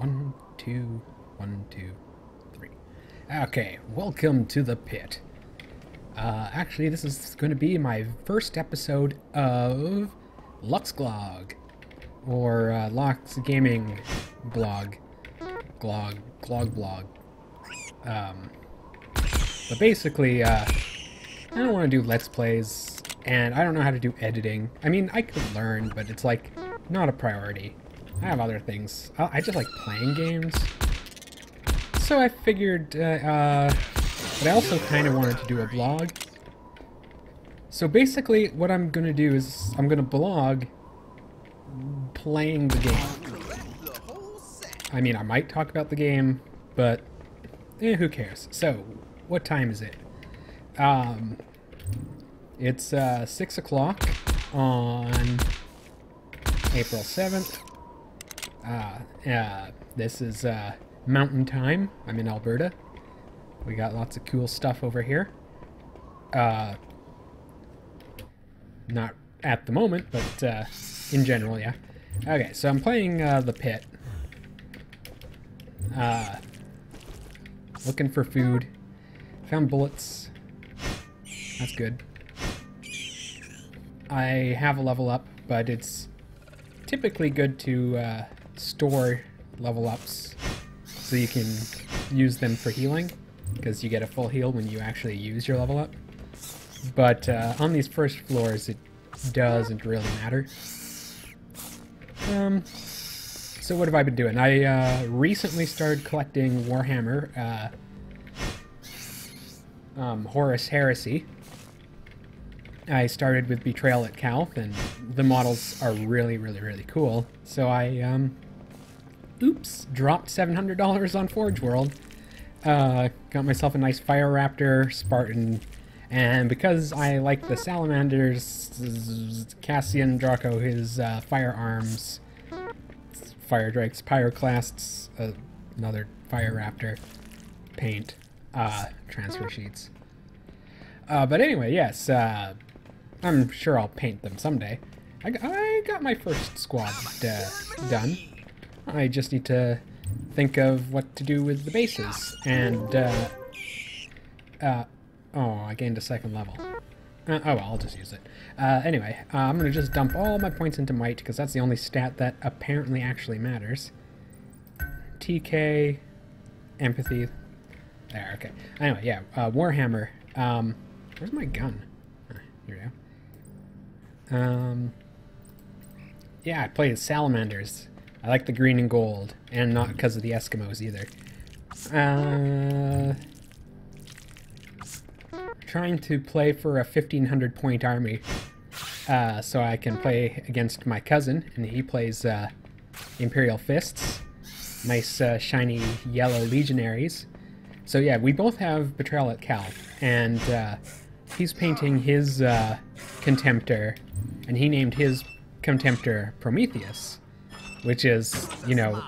1, 2, 1, 2, 3. Okay, welcome to the pit. Actually, this is going to be my first episode of Loksglog, or Lox Gaming Blog, Glog. But basically, I don't want to do Let's Plays, and I don't know how to do editing. I mean, I could learn, but it's like not a priority. I have other things. I just like playing games. So I figured, but I also kind of wanted to do a blog. So basically what I'm going to do is I'm going to blog playing the game. I mean, I might talk about the game, but who cares? So, what time is it? It's 6 o'clock on April 7th. This is mountain time. I'm in Alberta. We got lots of cool stuff over here. Not at the moment, but in general, yeah. Okay, so I'm playing the pit. Looking for food. Found bullets. That's good. I have a level up, but it's typically good to store level ups so you can use them for healing, because you get a full heal when you actually use your level up. But on these first floors it doesn't really matter. So what have I been doing? I recently started collecting Warhammer Horus Heresy. I started with Betrayal at Calth, and the models are really cool. So I oops, dropped $700 on Forge World. Got myself a nice Fire Raptor, Spartan, and because I like the Salamanders, Cassian Draco, his firearms, Fire Drakes, Pyroclasts, another Fire Raptor, paint, transfer sheets. But anyway, yes, I'm sure I'll paint them someday. I got my first squad done. I just need to think of what to do with the bases, and, oh, I gained a second level. Oh, well, I'll just use it. Anyway, I'm gonna just dump all my points into might, because that's the only stat that apparently actually matters. TK, empathy, there, okay. Anyway, yeah, Warhammer, where's my gun? Here we go. Yeah, I play as Salamanders. I like the green and gold, and not because of the Eskimos either. Trying to play for a 1,500 point army, so I can play against my cousin, and he plays Imperial Fists, nice shiny yellow legionaries. So yeah, we both have Betrayal at Calth, and he's painting his Contemptor, and he named his Contemptor Prometheus, which is, you know,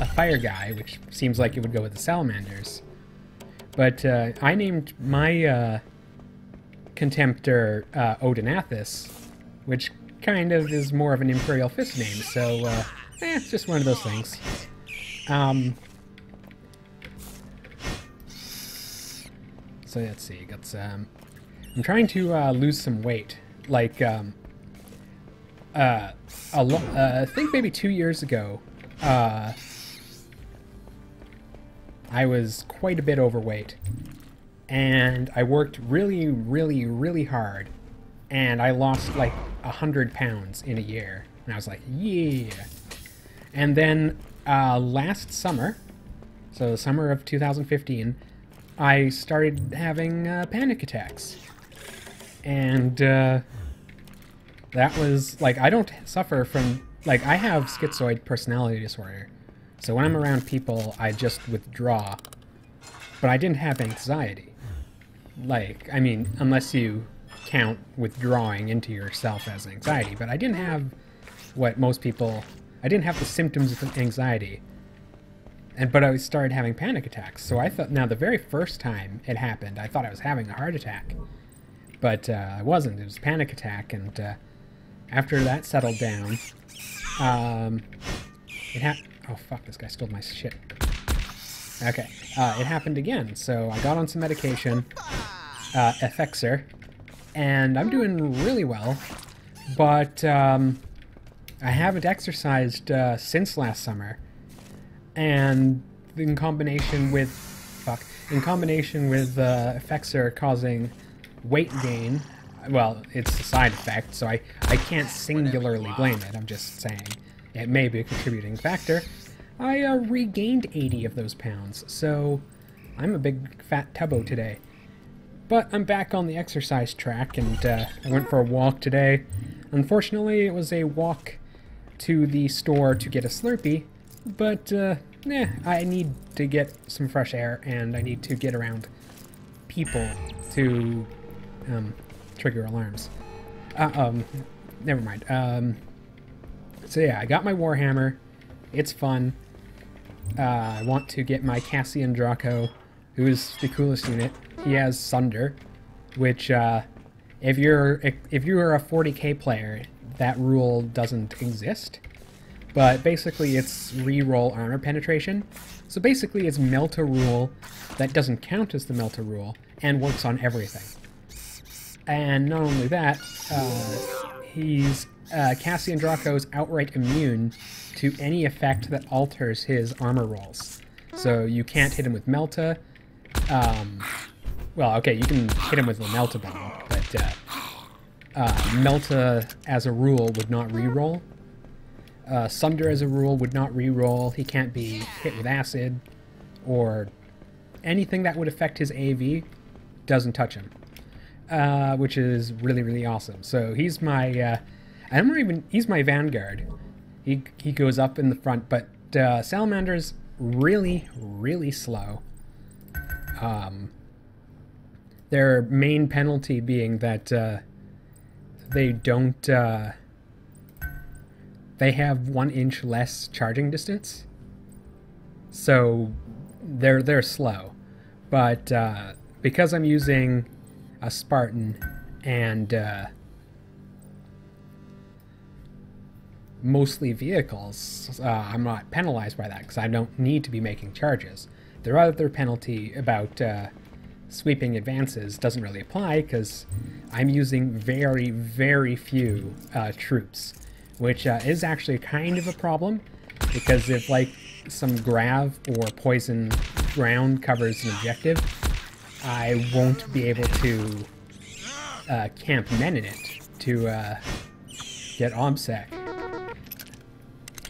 a fire guy, which seems like it would go with the Salamanders. But I named my Contemptor Odinathis, which kind of is more of an Imperial Fist name, so it's just one of those things. So let's see, got some... I'm trying to lose some weight, like... I think maybe 2 years ago, I was quite a bit overweight, and I worked really hard, and I lost like 100 pounds in a year, and I was like, yeah. And then last summer, so the summer of 2015, I started having panic attacks, and that was, like, I don't suffer from, like, I have schizoid personality disorder. So when I'm around people, I just withdraw. But I didn't have anxiety. Like, I mean, unless you count withdrawing into yourself as anxiety. But I didn't have what most people, I didn't have the symptoms of anxiety. But I started having panic attacks. So I thought, now the very first time it happened, I thought I was having a heart attack. But I wasn't, it was a panic attack, and... after that settled down, Oh, fuck, this guy stole my shit. Okay, it happened again. So I got on some medication, Effexor, and I'm doing really well, but I haven't exercised since last summer. And in combination with, Effexor causing weight gain, well, it's a side effect, so I can't singularly blame it, I'm just saying. It may be a contributing factor. I regained 80 of those pounds, so I'm a big fat tubbo today. But I'm back on the exercise track, and I went for a walk today. Unfortunately, it was a walk to the store to get a Slurpee, but I need to get some fresh air, and I need to get around people to trigger alarms. Never mind. So yeah, I got my Warhammer. It's fun. I want to get my Cassian Draco, who is the coolest unit. He has Sunder, which if you're a 40k player, that rule doesn't exist. But basically, it's reroll armor penetration. So basically, it's Melta rule that doesn't count as the Melta rule and works on everything. And not only that, Cassian Draco is outright immune to any effect that alters his armor rolls. So you can't hit him with Melta. Well, okay, you can hit him with the Melta bomb, but Melta as a rule would not reroll. Sunder as a rule would not reroll. He can't be hit with acid, or anything that would affect his AV doesn't touch him, which is really, really awesome. So he's my he's my vanguard. He goes up in the front, but Salamander's really, really slow. Their main penalty being that they don't. They have 1 inch less charging distance, so they're slow. But because I'm using a Spartan and mostly vehicles, I'm not penalized by that because I don't need to be making charges. Their other penalty about sweeping advances doesn't really apply because I'm using very, very few troops, which is actually kind of a problem, because if like some grav or poison ground covers an objective, I won't be able to camp men in it to get OMSEC.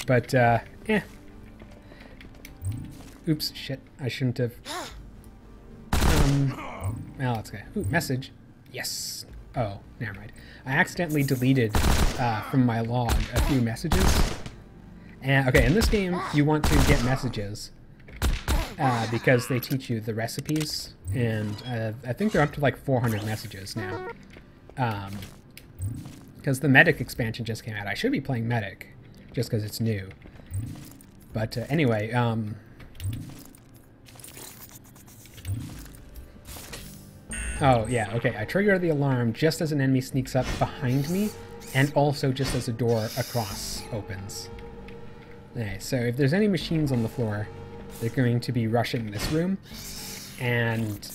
But, oops, shit, I shouldn't have. Well, that's good. Ooh, message. Yes. Oh, never mind. I accidentally deleted from my log a few messages. And okay, in this game you want to get messages because they teach you the recipes, and I think they're up to like 400 messages now. Because the Medic expansion just came out. I should be playing Medic just because it's new. But anyway, oh yeah, okay, I trigger the alarm just as an enemy sneaks up behind me, and also just as a door across opens. Okay, so if there's any machines on the floor, they're going to be rushing this room, and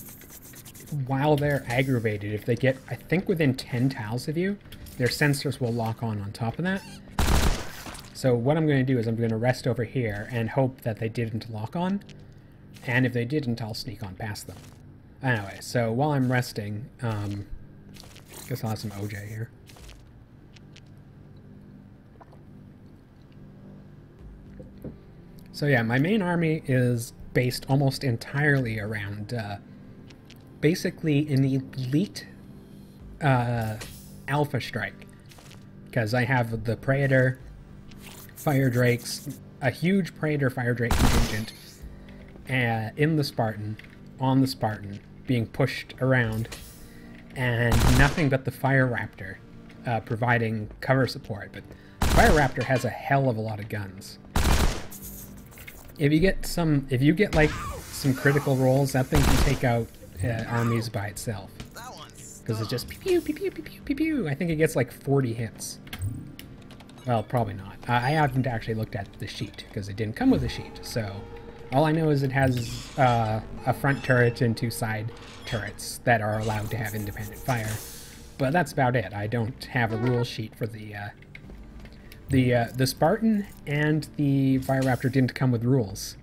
while they're aggravated, if they get, I think, within 10 tiles of you, their sensors will lock on top of that. So what I'm going to do is I'm going to rest over here and hope that they didn't lock on, and if they didn't, I'll sneak on past them. Anyway, so while I'm resting, I guess I'll have some OJ here. So yeah, my main army is based almost entirely around basically an elite alpha strike, because I have the Praetor, Fire Drakes, a huge Praetor Fire Drake contingent in the Spartan, on the Spartan, being pushed around, and nothing but the Fire Raptor providing cover support. But the Fire Raptor has a hell of a lot of guns. If you get like some critical rolls, that thing can take out armies by itself. Because it's just pew pew pew pew pew pew pew. I think it gets like 40 hits. Well, probably not. I haven't actually looked at the sheet because it didn't come with a sheet. So all I know is it has a front turret and two side turrets that are allowed to have independent fire. But that's about it. I don't have a rule sheet for the Spartan, and the Fire Raptor didn't come with rules.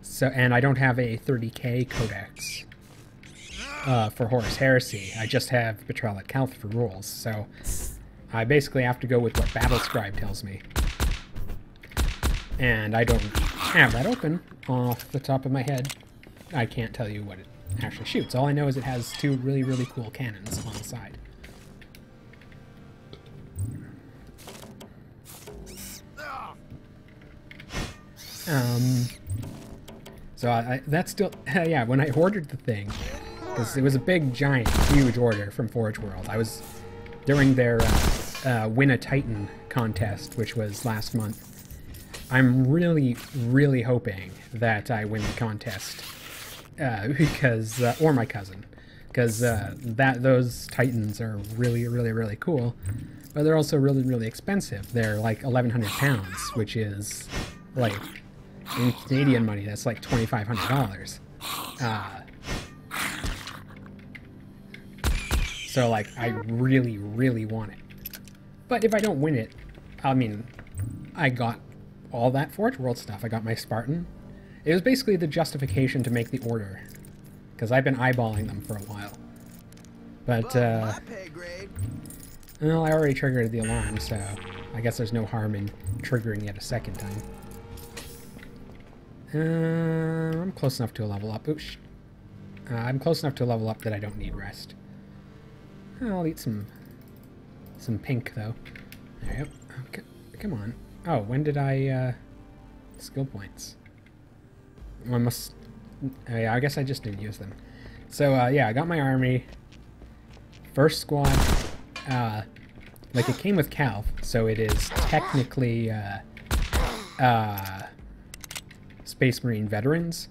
So, and I don't have a 30k codex for Horus Heresy. I just have Betrayal at Calth for rules. So I basically have to go with what Battlescribe tells me. And I don't have that open off the top of my head. I can't tell you what it actually shoots. All I know is it has two really, really cool cannons on the side. So that's still, yeah, when I ordered the thing, because it was a big, giant, huge order from Forge World. I was, during their Win a Titan contest, which was last month, I'm really, really hoping that I win the contest, because, or my cousin, because those Titans are really, really, really cool, but they're also really, really expensive. They're like 1,100 pounds, which is like, in Canadian money, that's like $2,500. So, like, I really, really want it. But if I don't win it, I mean, I got all that Forge World stuff. I got my Spartan. It was basically the justification to make the order, because I've been eyeballing them for a while. But, well, I already triggered the alarm, so I guess there's no harm in triggering it a second time. I'm close enough to a level up. Oosh. I'm close enough to a level up that I don't need rest. I'll eat some pink, though. There we go. Okay. Come on. Oh, when did I, skill points? I must... yeah, I guess I just didn't use them. So, yeah, I got my army. First squad. Like, it came with Calv, so it is technically, Space Marine veterans,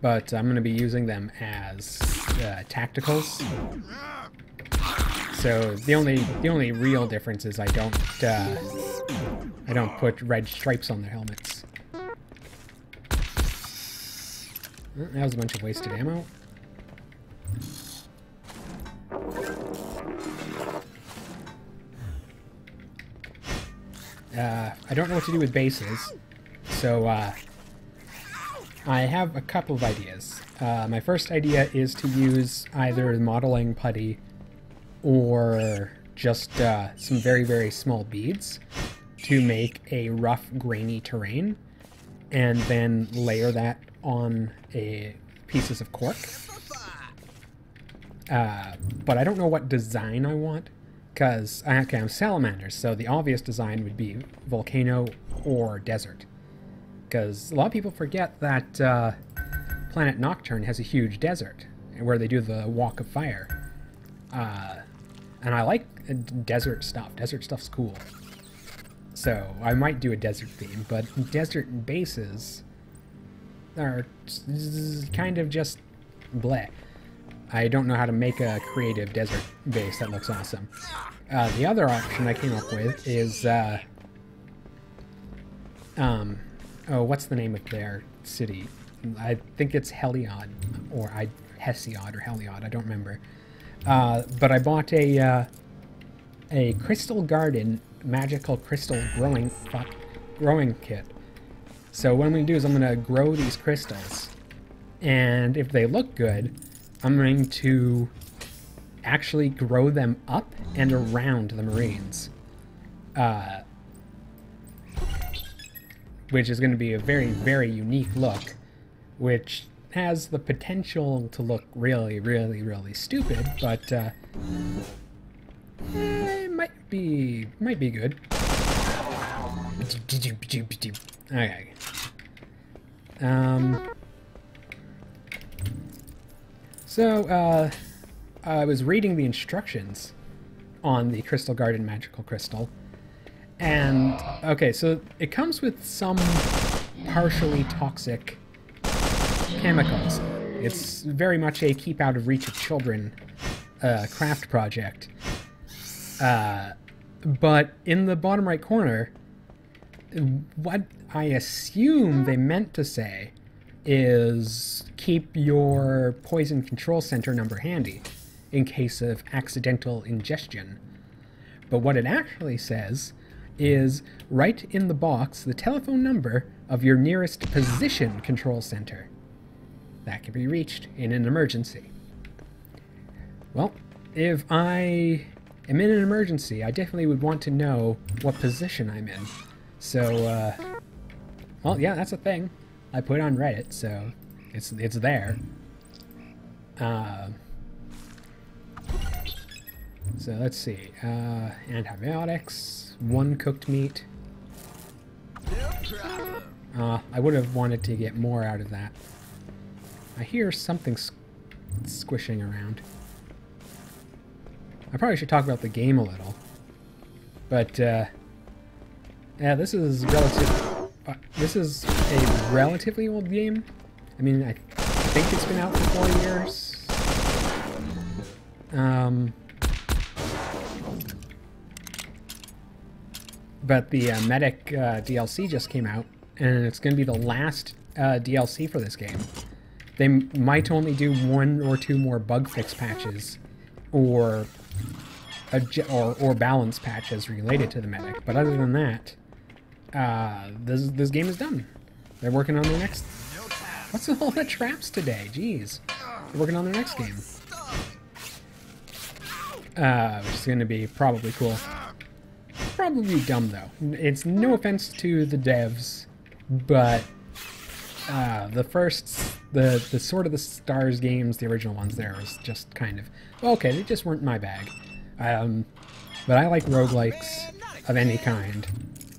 but I'm going to be using them as tacticals. So the only real difference is I don't put red stripes on their helmets. Well, that was a bunch of wasted ammo. I don't know what to do with bases, so I have a couple of ideas. My first idea is to use either modeling putty or just some very, very small beads to make a rough, grainy terrain, and then layer that on pieces of cork. But I don't know what design I want, because okay, I'm Salamanders, so the obvious design would be volcano or desert. Because a lot of people forget that Planet Nocturne has a huge desert where they do the Walk of Fire. And I like desert stuff. Desert stuff's cool. So I might do a desert theme, but desert bases are kind of just bleh. I don't know how to make a creative desert base that looks awesome. The other option I came up with is... oh, what's the name of their city? I think it's Heliod, or Hesiod or Heliod, I don't remember. But I bought a Crystal Garden Magical Crystal Growing Kit. So what I'm going to do is I'm going to grow these crystals, and if they look good, I'm going to actually grow them up and around the Marines. Which is going to be a very, very unique look, which has the potential to look really, really, really stupid, but it might be good. Okay. So I was reading the instructions on the Crystal Garden Magical Crystal. And, okay, so it comes with some partially toxic chemicals. It's very much a keep out of reach of children craft project. But in the bottom right corner, what I assume they meant to say is keep your poison control center number handy in case of accidental ingestion. But what it actually says is write in the box the telephone number of your nearest position control center that can be reached in an emergency. Well, if I am in an emergency, I definitely would want to know what position I'm in. So, well, yeah, that's a thing. I put it on Reddit, so it's there. So let's see. Antibiotics, 1 cooked meat. I would have wanted to get more out of that. I hear something squishing around. I probably should talk about the game a little. But, yeah, this is a relatively old game. I mean, I think it's been out for 4 years. But the Medic DLC just came out, and it's going to be the last DLC for this game. They might only do 1 or 2 more bug fix patches, or balance patches related to the Medic. But other than that, this game is done. They're working on their next. What's with all the traps today? Jeez, they're working on their next game, which is going to be probably cool. Probably dumb, though. It's no offense to the devs, but the Sword of the Stars games, the original ones, there was just kind of okay. They just weren't my bag. But I like roguelikes of any kind,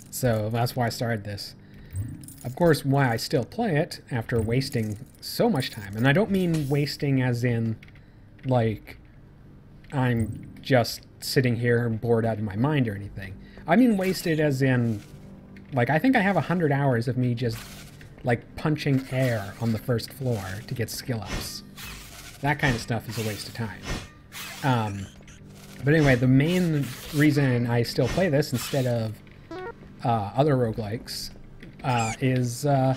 so that's why I started this. Of course, why I still play it after wasting so much time, and I don't mean wasting as in like I'm just sitting here and bored out of my mind or anything. I mean wasted as in, like, I think I have 100 hours of me just, like, punching air on the first floor to get skill ups. That kind of stuff is a waste of time. But anyway, the main reason I still play this instead of other roguelikes is... okay,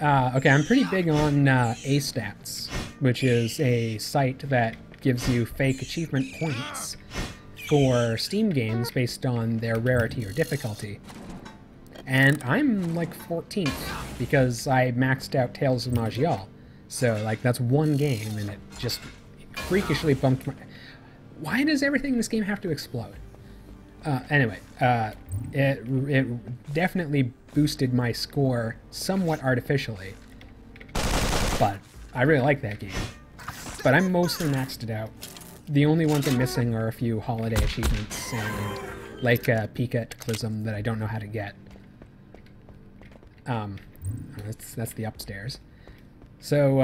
I'm pretty big on AStats, which is a site that gives you fake achievement points for Steam games based on their rarity or difficulty. And I'm like 14th because I maxed out Tales of Maj'Eyal. So, like, that's 1 game and it just freakishly bumped my... Why does everything in this game have to explode? Anyway, it definitely boosted my score somewhat artificially. But I really like that game. But I'm mostly maxed it out. The only ones I'm missing are a few holiday achievements and like a Pika Cataclysm that I don't know how to get. That's the upstairs. So,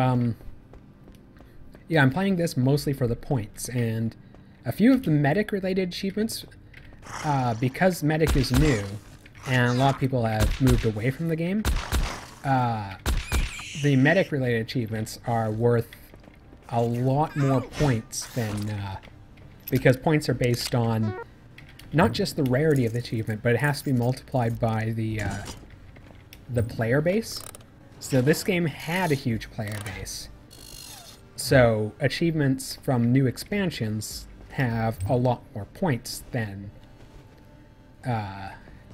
yeah, I'm playing this mostly for the points, and a few of the Medic-related achievements, because Medic is new, and a lot of people have moved away from the game, the Medic-related achievements are worth a lot more points than, because points are based on not just the rarity of the achievement, but it has to be multiplied by the player base. So this game had a huge player base. So achievements from new expansions have a lot more points than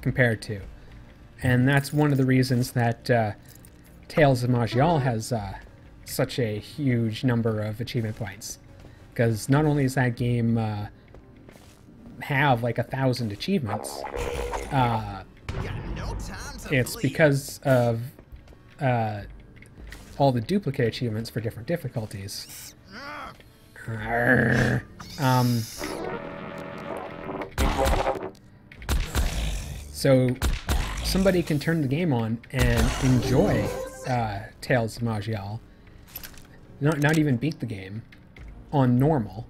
compared to. And that's one of the reasons that Tales of Maj'Eyal has such a huge number of achievement points. Because not only does that game have like 1,000 achievements, it's because of all the duplicate achievements for different difficulties. So somebody can turn the game on and enjoy Tales of Maj'Eyal, not even beat the game, on normal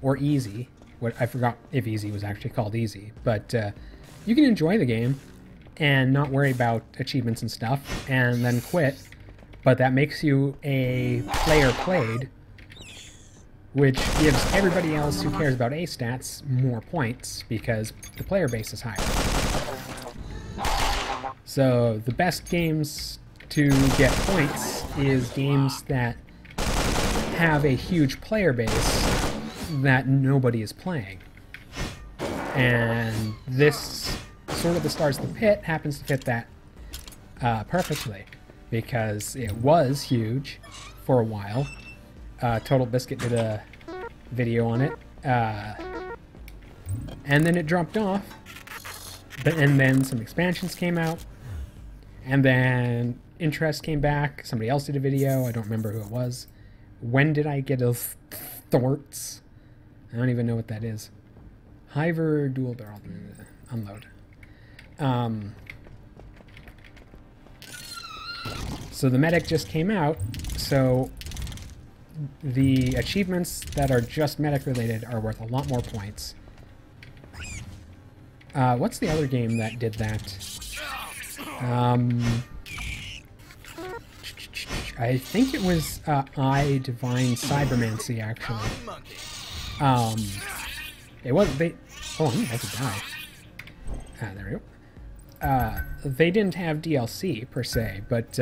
or easy. I forgot if easy was actually called easy, but you can enjoy the game and not worry about achievements and stuff, and then quit. But that makes you a player played, which gives everybody else who cares about AStats more points because the player base is higher. So the best games to get points is games that have a huge player base that nobody is playing. And this Sword of the Stars: The Pit happens to fit that perfectly, because it was huge for a while. Total Biscuit did a video on it, and then it dropped off, and then some expansions came out, and then interest came back. Somebody else did a video. I don't remember who it was. When did I get those thorts? I don't even know what that is. Hiver dual barrel unload. So the Medic just came out, so the achievements that are just Medic related are worth a lot more points. What's the other game that did that? I think it was Divine Cybermancy, actually. It wasn't, they... Oh, I could die. Ah, there we go. They didn't have DLC, per se, but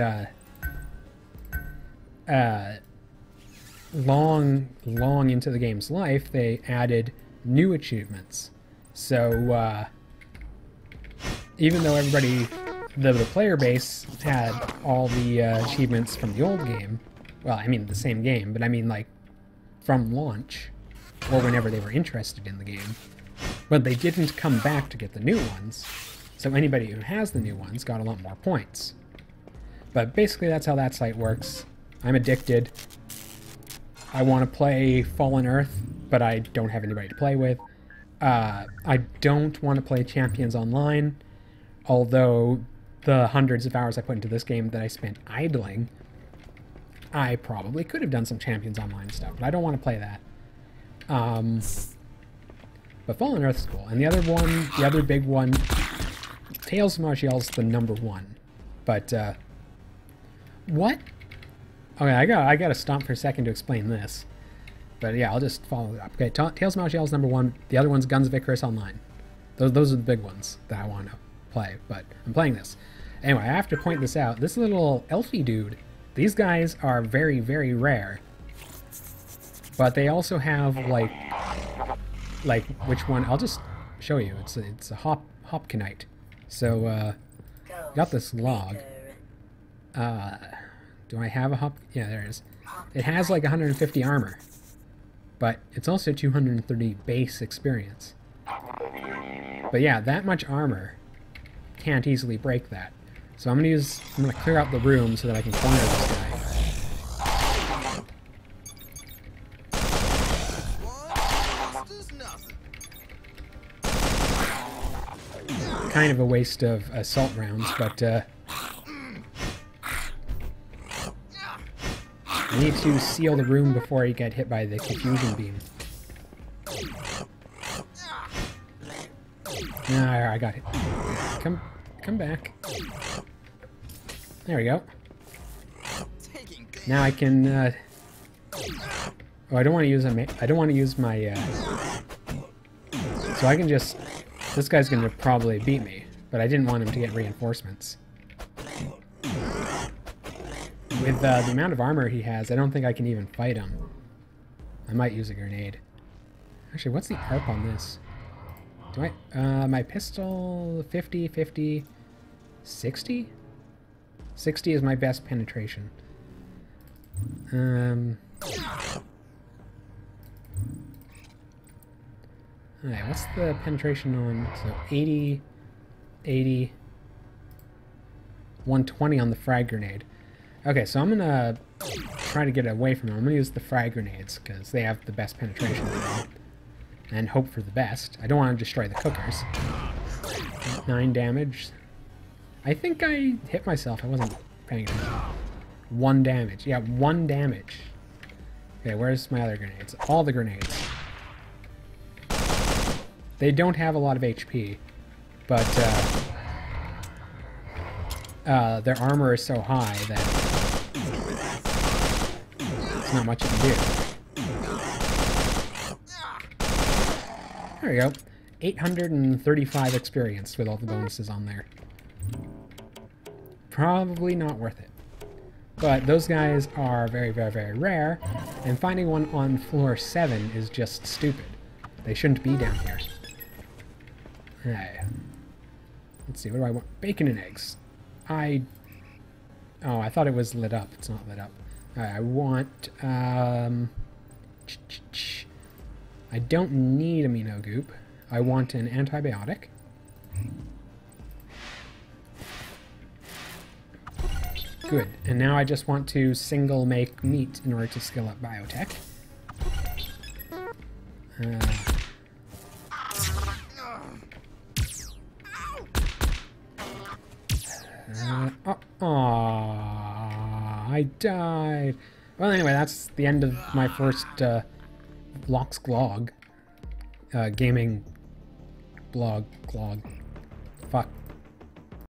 long into the game's life, they added new achievements. So, even though everybody... The player base had all the achievements from the old game. Well, I mean the same game, but I mean like from launch or whenever they were interested in the game. But they didn't come back to get the new ones. So anybody who has the new ones got a lot more points. But basically that's how that site works. I'm addicted. I want to play Fallen Earth, but I don't have anybody to play with. I don't want to play Champions Online, although the hundreds of hours I put into this game that I spent idling, I probably could have done some Champions Online stuff, but I don't want to play that. But Fallen Earth's cool. And the other one, the other big one, Tales of Maj'Eyal's the number one. But, what? Okay, I gotta stop for a second to explain this. But yeah, I'll just follow it up. Okay, Tales of Maj'Eyal's number one. The other one's Guns of Icarus Online. Those are the big ones that I want to play, but I'm playing this. Anyway, I have to point this out. This little elfy dude, these guys are very, very rare. But they also have, like which one? I'll just show you. It's a Hopkinite. So, got this log. Do I have a Hop? Yeah, there it is. It has, like, 150 armor. But it's also 230 base experience. But yeah, that much armor can't easily break that. So I'm gonna use... I'm gonna clear out the room so that I can corner this guy. Kind of a waste of assault rounds, but I need to seal the room before I get hit by the confusion beam. Ah, I got it. Come back. There we go. Now I can. Oh, I don't want to use my. So I can just. This guy's gonna probably beat me, but I didn't want him to get reinforcements. With the amount of armor he has, I don't think I can even fight him. I might use a grenade. Actually, what's the ARP on this? Do I... my pistol... 50, 50... 60? 60 is my best penetration. Alright, what's the penetration on... So, 80... 80... 120 on the frag grenade. Okay, so I'm gonna try to get away from them. I'm gonna use the frag grenades, because they have the best penetration. And hope for the best. I don't want to destroy the cookers. 9 damage. I think I hit myself. I wasn't paying attention. 1 damage. Yeah, 1 damage. Okay, where's my other grenades? All the grenades. They don't have a lot of HP, but their armor is so high that it's not much you can do. There we go. 835 experience with all the bonuses on there. probably not worth it. But those guys are very, very, very rare, and finding one on floor 7 is just stupid. They shouldn't be down here. Alright. Let's see, what do I want? Bacon and eggs. Oh, I thought it was lit up. It's not lit up. Alright, I want... I don't need amino goop. I want an antibiotic. Good. And now I just want to single make meat in order to skill up biotech. I died. Well, anyway, that's the end of my first Loksglog gaming blog. Fuck.